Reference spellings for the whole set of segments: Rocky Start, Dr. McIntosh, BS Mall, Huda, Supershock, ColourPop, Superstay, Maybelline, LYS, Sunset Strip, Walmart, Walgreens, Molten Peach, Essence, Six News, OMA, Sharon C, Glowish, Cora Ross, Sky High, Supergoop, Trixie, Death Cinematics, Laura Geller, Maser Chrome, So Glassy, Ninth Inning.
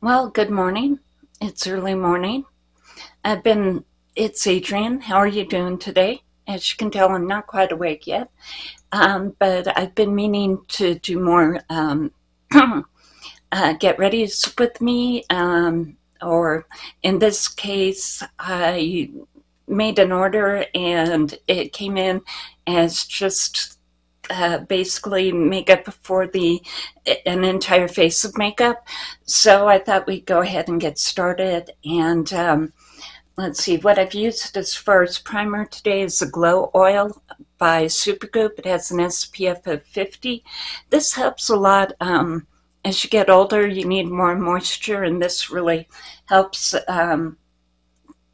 Well, good morning. It's early morning. It's Adrienne. How are you doing today? As you can tell, I'm not quite awake yet, but I've been meaning to do more get readys with me, or in this case, I made an order and it came in as just basically makeup for an entire face of makeup. So I thought we'd go ahead and get started. And let's see, what I've used as far as primer today is the Glow Oil by Supergoop. It has an SPF of 50. This helps a lot. As you get older, you need more moisture, and this really helps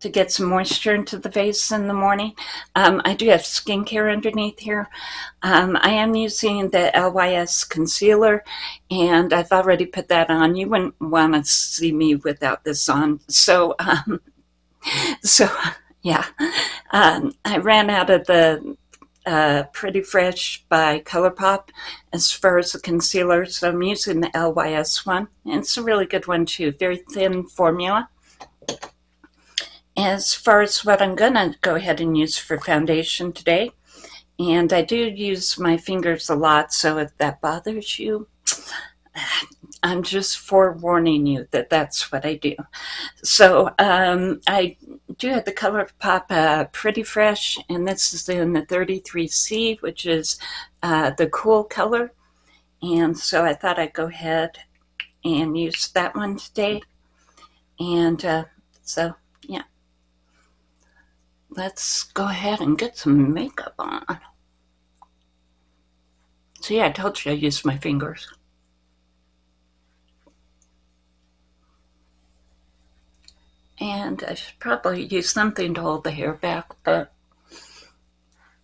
to get some moisture into the face in the morning. I do have skincare underneath here. I am using the LYS concealer, and I've already put that on. You wouldn't want to see me without this on. So yeah, I ran out of the Pretty Fresh by ColourPop as far as the concealer, so I'm using the LYS one, and it's a really good one too, very thin formula. As far as what I'm gonna go ahead and use for foundation today, and I do use my fingers a lot, so if that bothers you, I'm just forewarning you that that's what I do. So I do have the ColourPop Pretty Fresh, and this is in the 33C, which is the cool color. And so I thought I'd go ahead and use that one today. And so, yeah. Let's go ahead and get some makeup on. So yeah, I told you I used my fingers. And I should probably use something to hold the hair back, but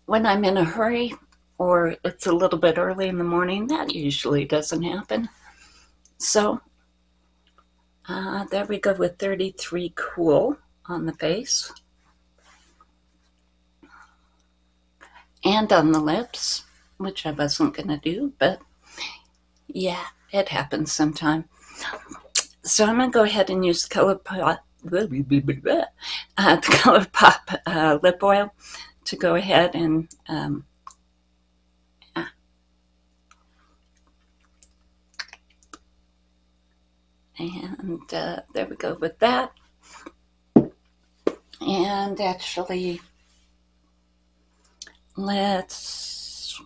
when I'm in a hurry or it's a little bit early in the morning, that usually doesn't happen. So there we go with 33 Cool on the face and on the lips, which I wasn't going to do, but yeah, it happens sometime. So I'm going to go ahead and use the ColourPop lip oil to go ahead and there we go with that. And actually, let's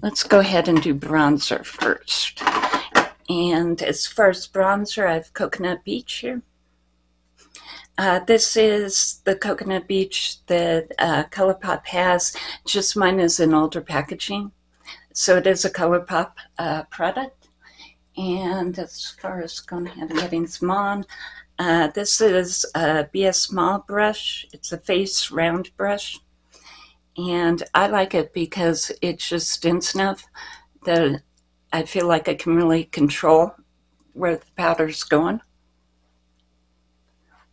go ahead and do bronzer first. And as far as bronzer, I have Coconut Beach here. This is the Coconut Beach that ColourPop has, just mine is in older packaging. So it is a ColourPop product. And as far as going ahead and getting some on, this is a BS Mall brush. It's a face round brush. And I like it because it just tints enough that I feel like I can really control where the powder's going.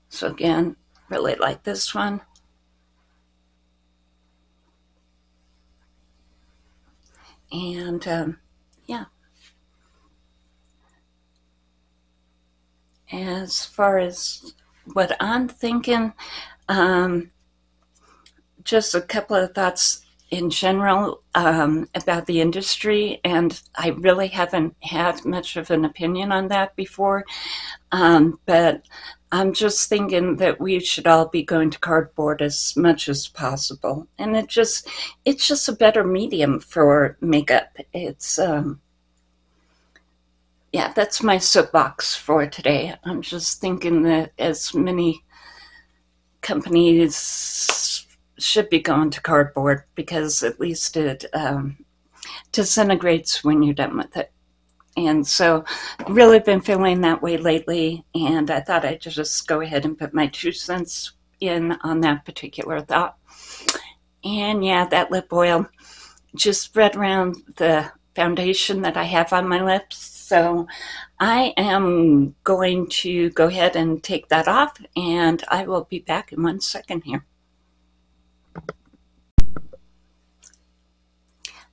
So again, really like this one. And yeah. As far as what I'm thinking, just a couple of thoughts in general about the industry, and I really haven't had much of an opinion on that before, but I'm just thinking that we should all be going to cardboard as much as possible, and it's just a better medium for makeup. It's yeah, that's my soapbox for today. I'm just thinking that as many companies should be going to cardboard, because at least it disintegrates when you're done with it. And so really been feeling that way lately, and I thought I'd just go ahead and put my 2 cents in on that particular thought. And yeah, that lip oil just spread around the foundation that I have on my lips. So I am going to go ahead and take that off, and I will be back in 1 second here.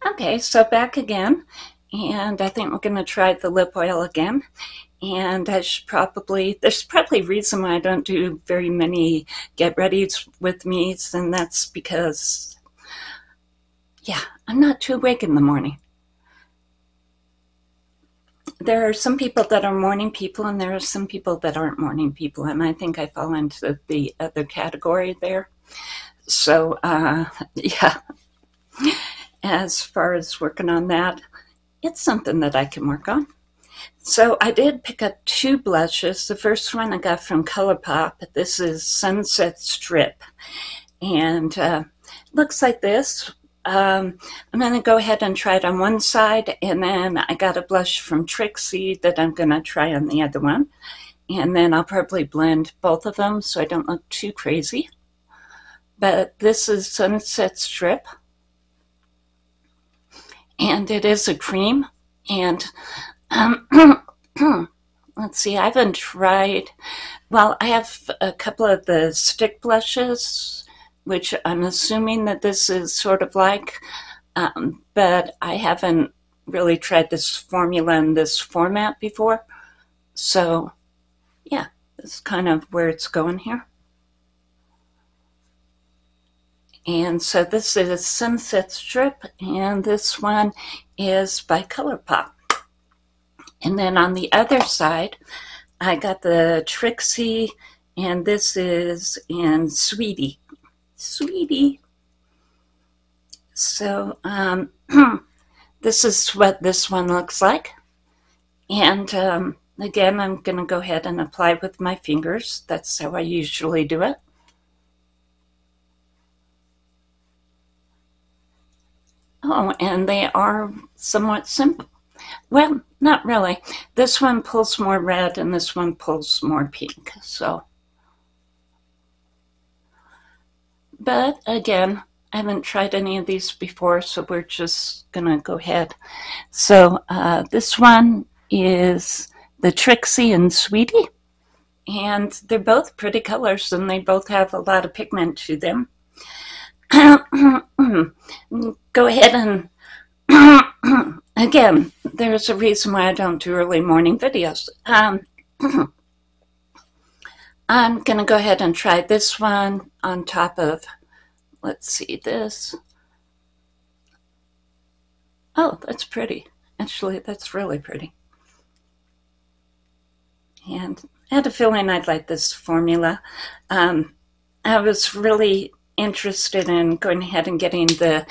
Okay, so back again, And I think we're going to try the lip oil again. And I should probably, there's probably a reason why I don't do very many get readys with me, and that's because, yeah, I'm not too awake in the morning. There are some people that are morning people and there are some people that aren't morning people, and I think I fall into the other category there. So, yeah, as far as working on that, it's something that I can work on. So I did pick up two blushes. The first one I got from ColourPop. This is Sunset Strip, and looks like this. I'm going to go ahead and try it on one side, and then I got a blush from Trixie that I'm going to try on the other one. And then I'll probably blend both of them so I don't look too crazy. But this is Sunset Strip, and it is a cream. And let's see, I haven't tried, well, I have a couple of the stick blushes, which I'm assuming that this is sort of like, but I haven't really tried this formula in this format before. So, yeah, that's kind of where it's going here. And so this is Sunset Strip, and this one is by ColourPop. And then on the other side, I got the Trixie, and this is in Sweetie. Sweetie. So this is what this one looks like, and again I'm gonna go ahead and apply with my fingers. That's how I usually do it. Oh, and they are somewhat simple. Well, not really. This one pulls more red and this one pulls more pink, so. But again, I haven't tried any of these before, so we're just gonna go ahead. So this one is the Trixie and Sweetie, and they're both pretty colors and they both have a lot of pigment to them. Go ahead and again, there's a reason why I don't do early morning videos. I'm gonna go ahead and try this one on top of, let's see, this. Oh, that's pretty. Actually, that's really pretty. And I had a feeling I'd like this formula. I was really interested in going ahead and getting the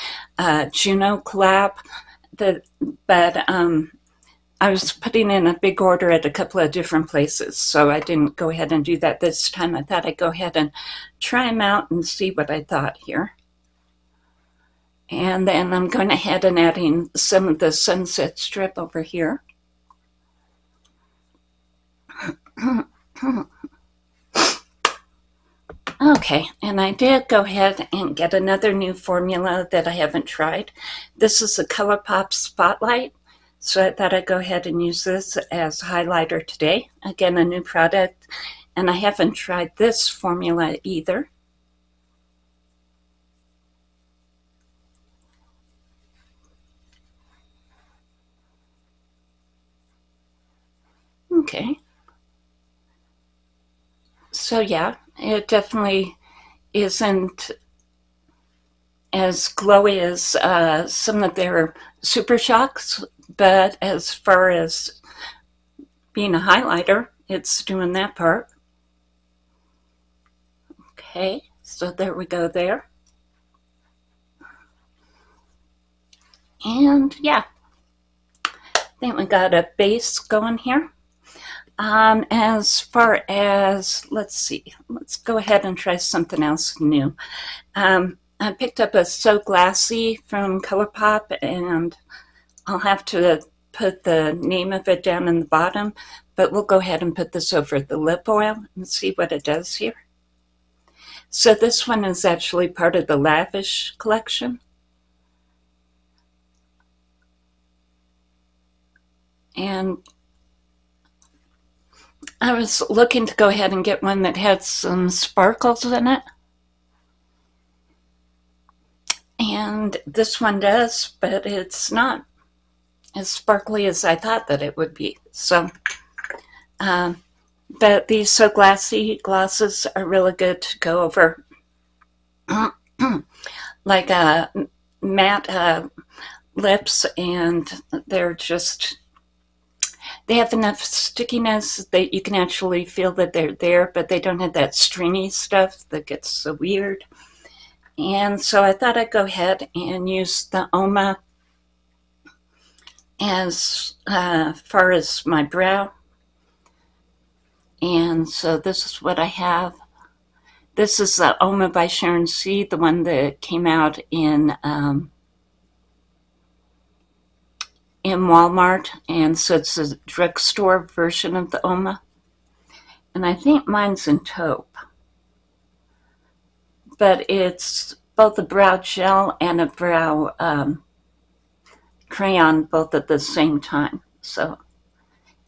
Juno collab, but I was putting in a big order at a couple of different places, so I didn't go ahead and do that this time. I thought I'd go ahead and try them out and see what I thought here. And then I'm going ahead and adding some of the Sunset Strip over here. Okay, and I did go ahead and get another new formula that I haven't tried. This is the ColourPop Spotlight. So I thought I'd go ahead and use this as highlighter today. Again, a new product, and I haven't tried this formula either. Okay. So yeah, it definitely isn't as glowy as some of their Super Shocks, but as far as being a highlighter, it's doing that part. Okay, so there we go there. And yeah, I think we got a base going here. As far as, let's see, let's go ahead and try something else new. I picked up a So Glassy from ColourPop, and I'll have to put the name of it down in the bottom, but we'll go ahead and put this over the lip oil and see what it does here. So this one is actually part of the Lavish collection. And I was looking to go ahead and get one that had some sparkles in it. And this one does, but it's not. as sparkly as I thought that it would be. So, but these So Glassy glosses are really good to go over like matte lips, and they're just, they have enough stickiness that you can actually feel that they're there, but they don't have that stringy stuff that gets so weird. And so I thought I'd go ahead and use the OMA as far as my brow. And so this is what I have. This is the OMA by Sharon C, the one that came out in Walmart, and so it's a drugstore version of the OMA. And I think mine's in taupe, but it's both a brow gel and a brow crayon, both at the same time. So,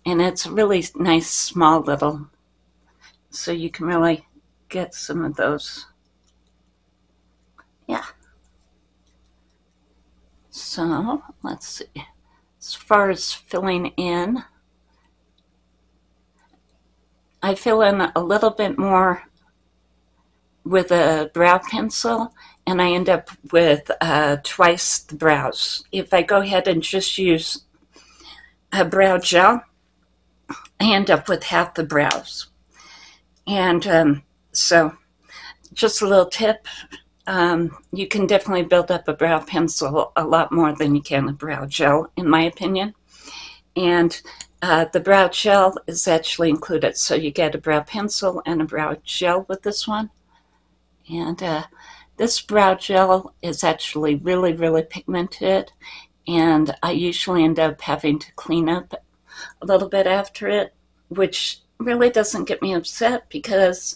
and it's really nice, small little, so you can really get some of those. Yeah. So let's see. As far as filling in, I fill in a little bit more with a brow pencil, and I end up with twice the brows. If I go ahead and just use a brow gel, I end up with half the brows. And so just a little tip, you can definitely build up a brow pencil a lot more than you can a brow gel, in my opinion. And the brow gel is actually included, so you get a brow pencil and a brow gel with this one. And this brow gel is actually really, really pigmented, and I usually end up having to clean up a little bit after it, which really doesn't get me upset because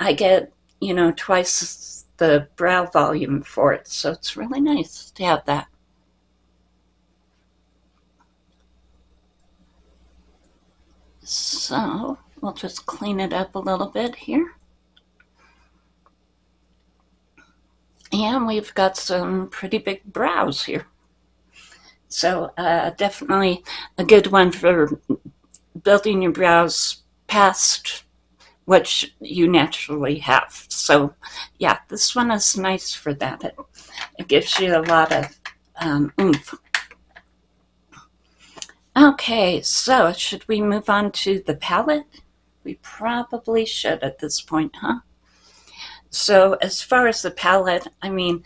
I get, you know, twice the brow volume for it, so it's really nice to have that. So we'll just clean it up a little bit here, and we've got some pretty big brows here. So definitely a good one for building your brows past which you naturally have. So yeah, this one is nice for that. It gives you a lot of oomph. Okay, so should we move on to the palette? We probably should at this point, huh? So as far as the palette, I mean,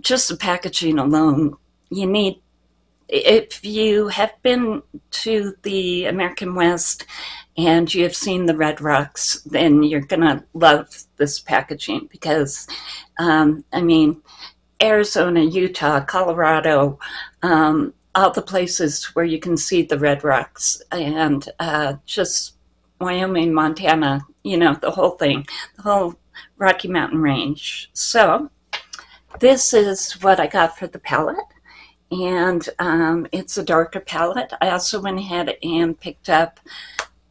just the packaging alone, you need, if you have been to the American West and you have seen the Red Rocks, then you're gonna love this packaging because, I mean, Arizona, Utah, Colorado, all the places where you can see the Red Rocks, and just Wyoming, Montana, you know, the whole thing, the whole Rocky Mountain range. So this is what I got for the palette. And it's a darker palette. I also went ahead and picked up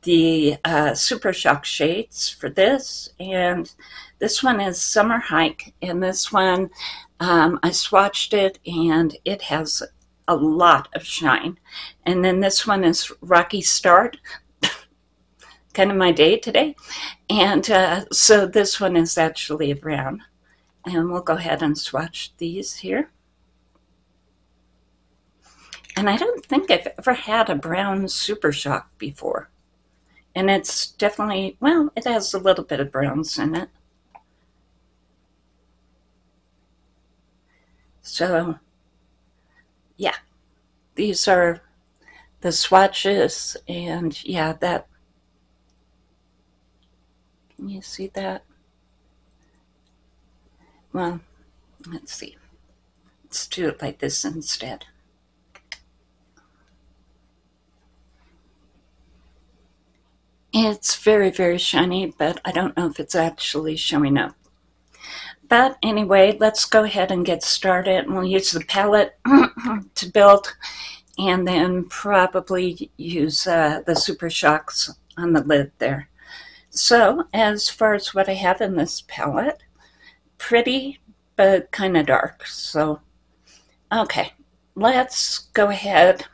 the Super Shock shades for this, and this one is Summer Hike, and this one, I swatched it, and it has a lot of shine. And then this one is Rocky Start, kind of my day today, and so this one is actually a brown, and we'll go ahead and swatch these here. And I don't think I've ever had a brown Super Shock before. And it's definitely, well, it has a little bit of browns in it. So, yeah, these are the swatches, and yeah, that, can you see that? Well, let's see. Let's do it like this instead. It's very, very shiny, but I don't know if it's actually showing up. But anyway, let's go ahead and get started. We'll use the palette to build, and then probably use the Super Shocks on the lid there. So as far as what I have in this palette, pretty, but kind of dark. So, okay, let's go ahead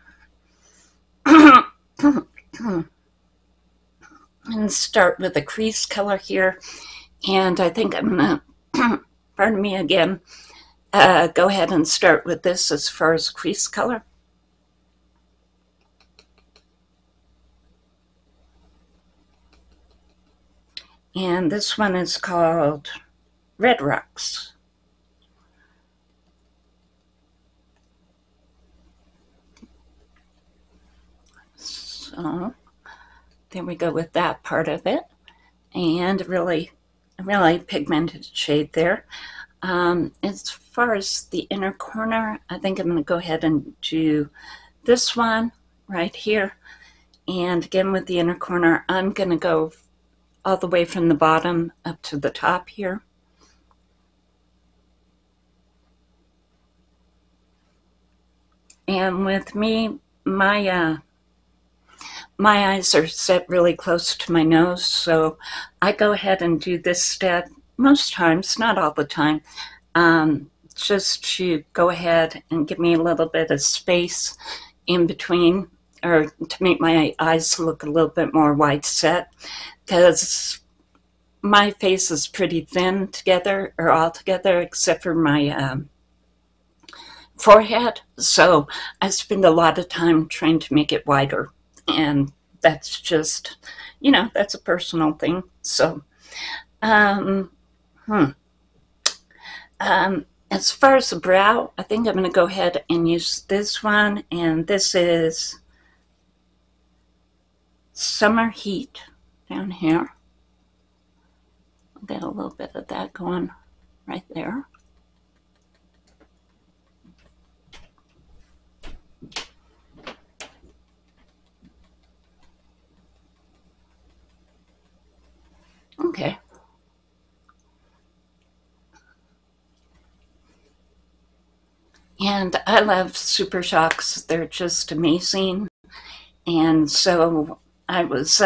I'm going to start with a crease color here, and I think I'm going to, pardon me again, go ahead and start with this as far as crease color. And this one is called Red Rocks. So there we go with that part of it. And really, really pigmented shade there. As far as the inner corner, I think I'm going to go ahead and do this one right here. And again, with the inner corner, I'm going to go all the way from the bottom up to the top here. And with me, my eyes are set really close to my nose, so I go ahead and do this step most times, not all the time, just to go ahead and give me a little bit of space in between, or to make my eyes look a little bit more wide set, because my face is pretty thin together, or all together, except for my forehead, so I spend a lot of time trying to make it wider. And that's just, you know, that's a personal thing. So, as far as the brow, I think I'm going to go ahead and use this one. And this is Summer Heat down here. I'll get a little bit of that going right there. Okay. And I love Super Shocks. They're just amazing. And so I was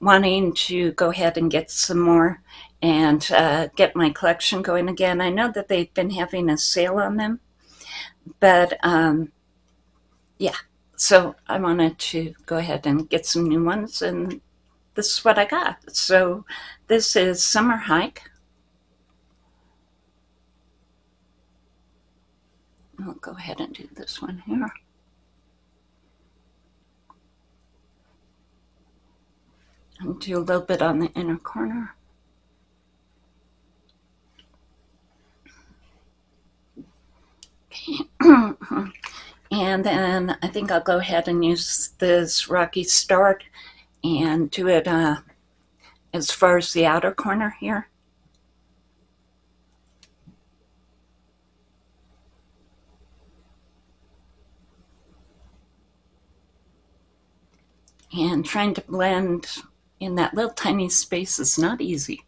wanting to go ahead and get some more and get my collection going again. I know that they've been having a sale on them, but yeah. So I wanted to go ahead and get some new ones, and this is what I got. So this is Summer Hike. I'll go ahead and do this one here. I'll do a little bit on the inner corner. Okay. And then I think I'll go ahead and use this Rocky Start and do it as far as the outer corner here. And trying to blend in that little tiny space is not easy.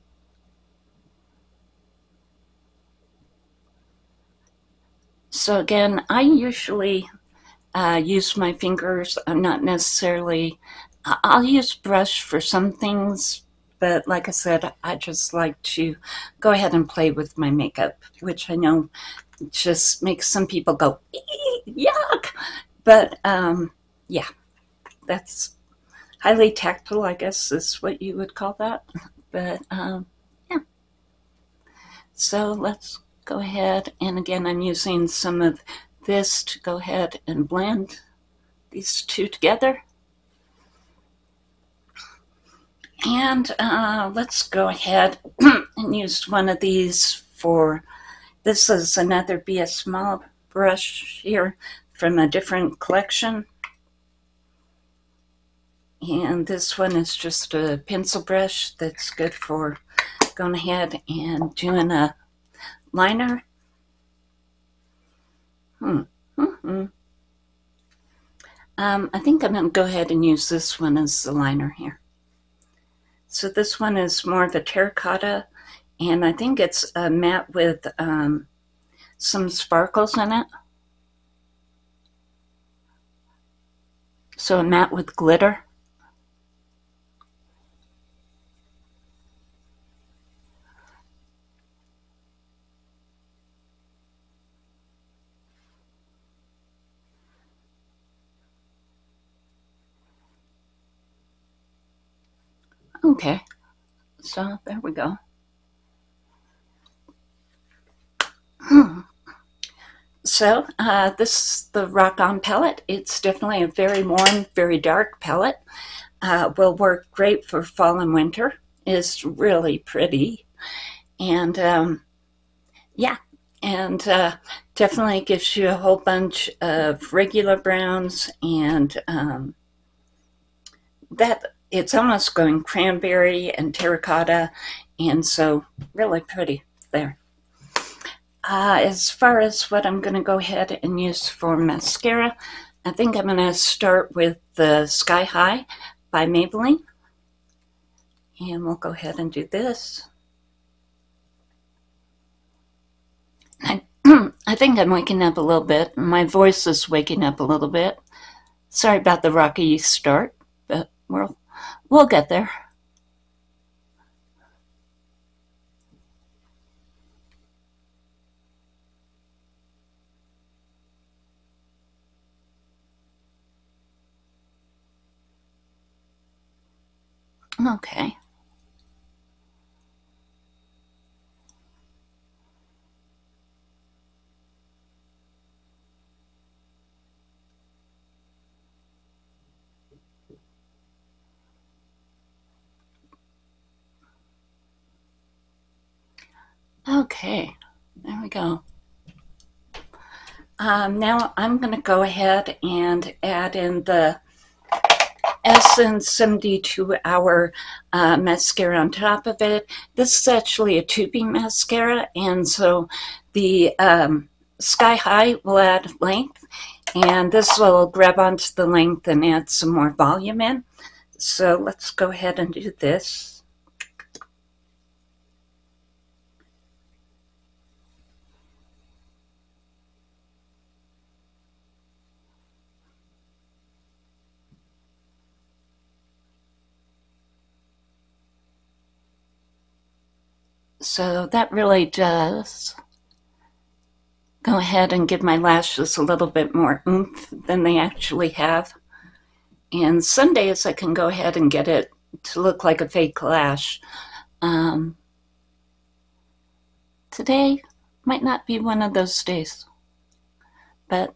So again, I usually use my fingers. I'm not necessarily, I'll use brush for some things, but like I said, I just like to go ahead and play with my makeup, which I know just makes some people go, yuck! But yeah, that's highly tactile, I guess is what you would call that. But yeah. So let's go ahead, and again, I'm using some of this to go ahead and blend these two together. And let's go ahead and use one of these for, this is another BS Mall brush here from a different collection. And this one is just a pencil brush that's good for going ahead and doing a liner. I think I'm going to go ahead and use this one as the liner here. So this one is more of a terracotta, and I think it's a matte with some sparkles in it. So a matte with glitter. Okay, so there we go. So this is the Rock On palette. It's definitely a very warm, very dark palette. Will work great for fall and winter. It's really pretty. And yeah, and definitely gives you a whole bunch of regular browns and that it's almost going cranberry and terracotta, and so really pretty there. As far as what I'm going to go ahead and use for mascara, I think I'm going to start with the Sky High by Maybelline. And we'll go ahead and do this. I think I'm waking up a little bit. My voice is waking up a little bit. Sorry about the rocky start, but we'll get there. Okay. Okay, there we go. Now I'm going to go ahead and add in the Essence 72-hour mascara on top of it. This is actually a tubing mascara, and so the Sky High will add length, and this will grab onto the length and add some more volume in. So let's go ahead and do this. So that really does go ahead and give my lashes a little bit more oomph than they actually have. And some days I can go ahead and get it to look like a fake lash. Today might not be one of those days. But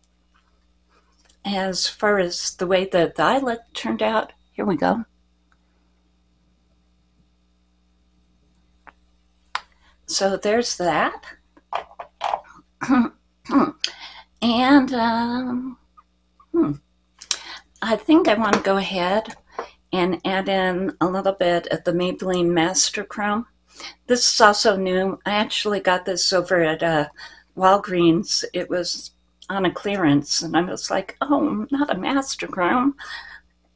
as far as the way that the eyelid turned out, here we go. So there's that. And I think I want to go ahead and add in a little bit of the Maybelline Master Chrome. This is also new. I actually got this over at Walgreens. It was on a clearance, and I was like, oh, not a Master Chrome.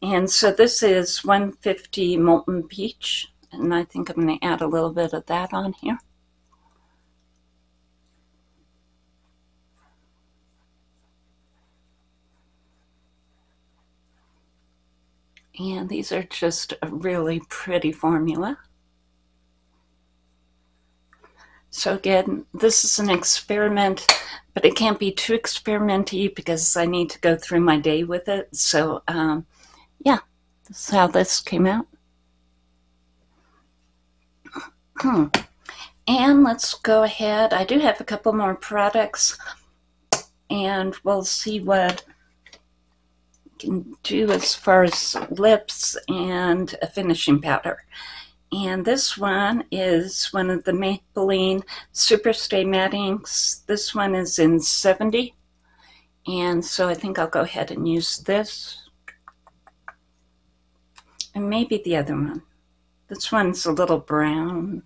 And so this is 150 Molten Peach, and I think I'm going to add a little bit of that on here. And these are just a really pretty formula. So again, this is an experiment, but it can't be too experimenty because I need to go through my day with it. So yeah, this is how this came out. And let's go ahead. I do have a couple more products, and we'll see what can do as far as lips and a finishing powder. And this one is one of the Maybelline Superstay Matte Inks. This one is in 70, and so I think I'll go ahead and use this and maybe the other one. This one's a little brown.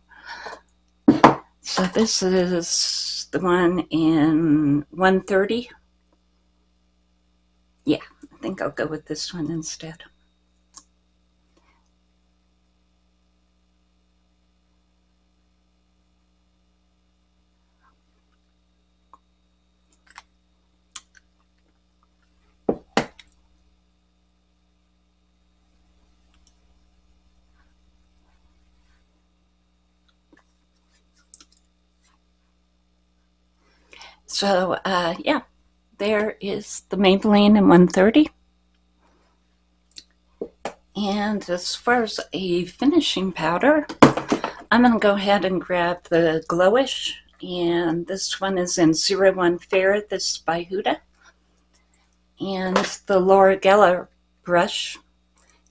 So this is the one in 130. Yeah. I think I'll go with this one instead. So, yeah. There is the Maybelline in 130. And as far as a finishing powder, I'm going to go ahead and grab the Glowish, and this one is in 01 Fair. This is by Huda, and the Laura Geller brush,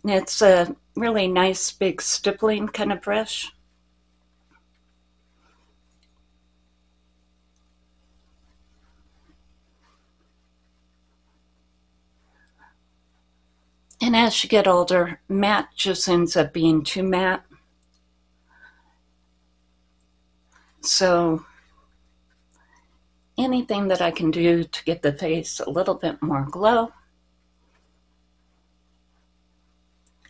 and it's a really nice big stippling kind of brush. And as you get older, matte just ends up being too matte. So anything that I can do to get the face a little bit more glow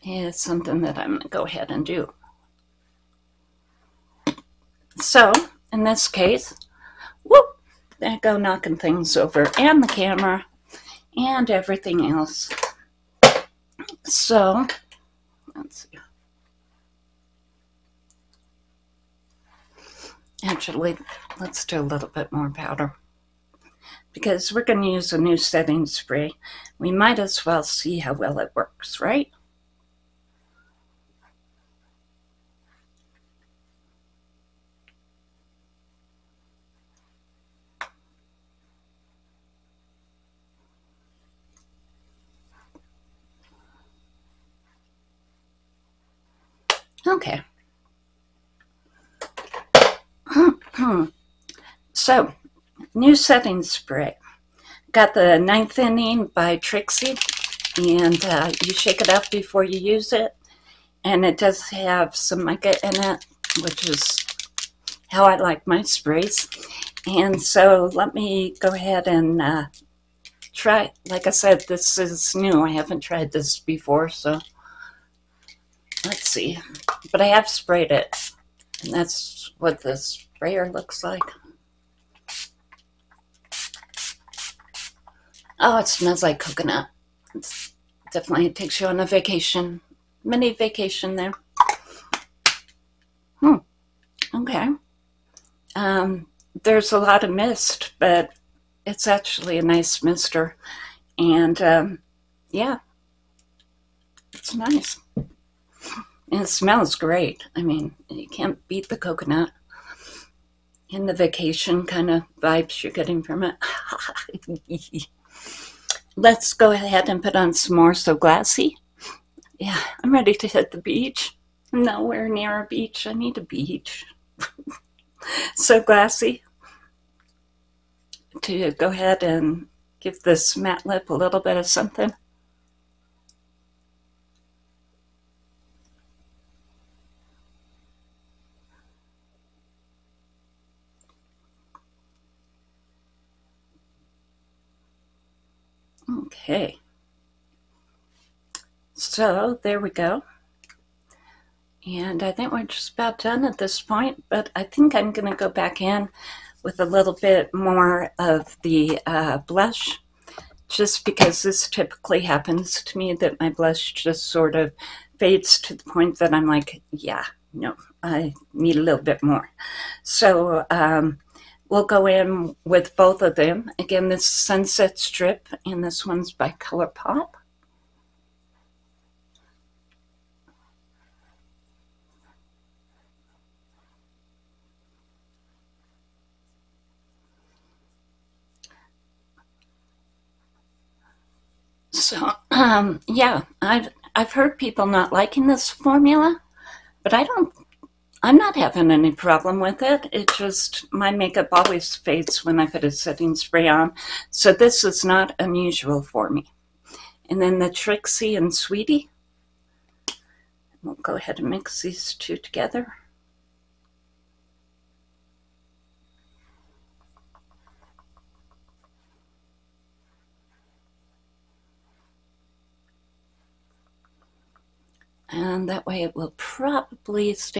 is something that I'm going to go ahead and do. So in this case, whoop, there I go knocking things over, and the camera and everything else. So, let's see. Actually, let's do a little bit more powder, because we're going to use a new setting spray. We might as well see how well it works, right? Okay. So, new setting spray. Got the Ninth Inning by Trixie, and you shake it up before you use it. And it does have some mica in it, which is how I like my sprays. And so let me go ahead and try. Like I said, this is new. I haven't tried this before, so let's see. But I have sprayed it, and that's what the sprayer looks like. Oh, it smells like coconut. It's definitely takes you on a vacation, mini vacation there. Okay. There's a lot of mist, but it's actually a nice mister, and yeah, it's nice. And it smells great. I mean, you can't beat the coconut and the vacation kind of vibes you're getting from it. Let's go ahead and put on some more So Glassy. Yeah, I'm ready to hit the beach. Nowhere near a beach. I need a beach. So Glassy, to go ahead and give this matte lip a little bit of something. Okay, so there we go, and I think we're just about done at this point, but I think I'm going to go back in with a little bit more of the blush, just because this typically happens to me, that my blush just sort of fades to the point that I'm like, yeah, no, I need a little bit more. So we'll go in with both of them. Again, this is Sunset Strip, and this one's by ColourPop. So, yeah, I've heard people not liking this formula, but I'm not having any problem with it. It just, my makeup always fades when I put a setting spray on, so this is not unusual for me. And then the Trixie and Sweetie. We'll go ahead and mix these two together. And that way it will probably stay